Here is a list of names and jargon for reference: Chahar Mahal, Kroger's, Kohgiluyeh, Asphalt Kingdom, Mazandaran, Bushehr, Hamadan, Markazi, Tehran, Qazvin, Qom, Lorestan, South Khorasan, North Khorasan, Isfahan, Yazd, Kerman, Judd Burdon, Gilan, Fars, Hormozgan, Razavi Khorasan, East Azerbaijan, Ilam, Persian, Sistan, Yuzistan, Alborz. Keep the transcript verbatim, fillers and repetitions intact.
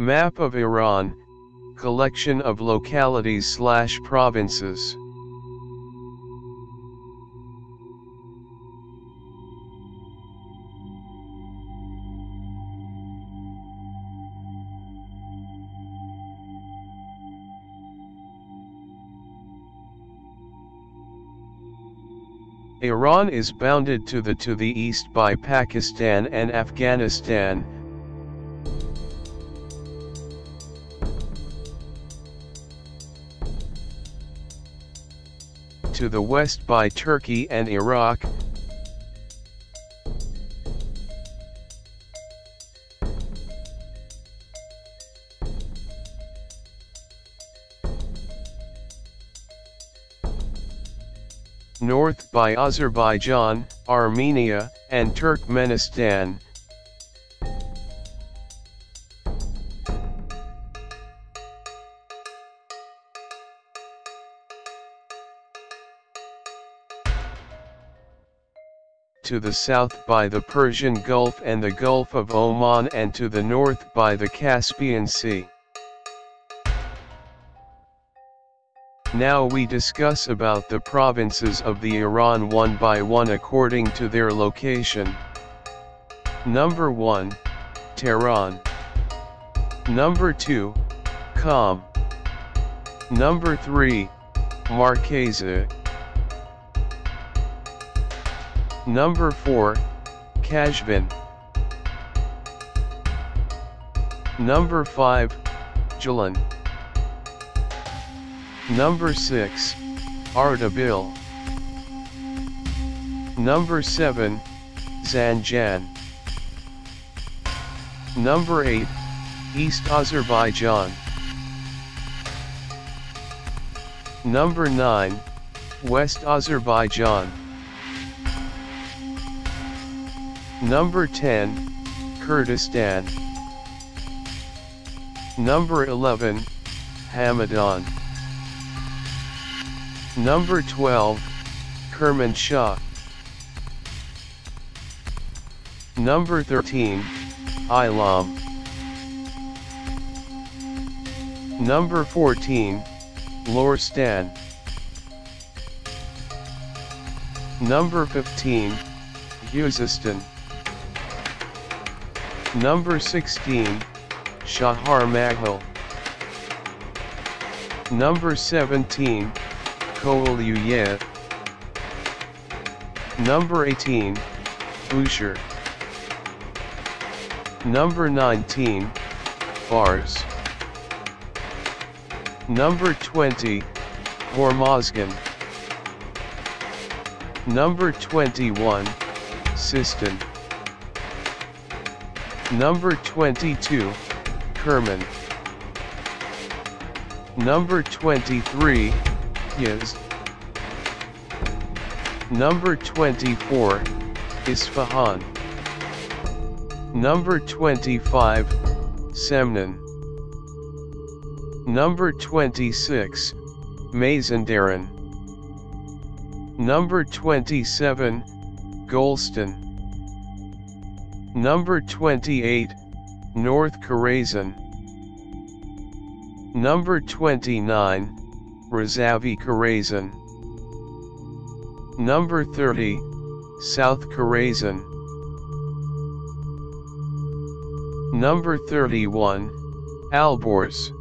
Map of Iran, collection of localities slash provinces. Iran is bounded to the to the east by Pakistan and Afghanistan. To the west by Turkey and Iraq. North by Azerbaijan, Armenia, and Turkmenistan. To the south by the Persian Gulf and the Gulf of Oman, and to the north by the Caspian Sea. Now we discuss about the provinces of the Iran one by one according to their location. Number one, Tehran. Number two, Qom. Number three, Markazi. Number four, Qazvin. Number five, Gilan. Number six, Ardabil. Number seven, Zanjan. Number eight, East Azerbaijan. Number nine, West Azerbaijan. Number ten, Kurdistan. Number eleven, Hamadan. Number twelve, Kerman Shah. Number thirteen, Ilam. Number fourteen, Lorestan. Number fifteen, Yuzistan. Number sixteen, Chahar Mahal. Number seventeen, Kohgiluyeh. Number eighteen, Bushehr. Number nineteen, Fars. Number twenty, Hormozgan. Number twenty-one, Sistan. Number twenty-two, Kerman. Number twenty-three, Yazd. Number twenty-four, Isfahan. Number twenty-five, Semnan. Number twenty-six, Mazandaran. Number twenty-seven, Golestan. Number twenty-eight, North Khorasan. Number twenty-nine, Razavi Khorasan. Number thirty, South Khorasan. Number thirty-one, Alborz.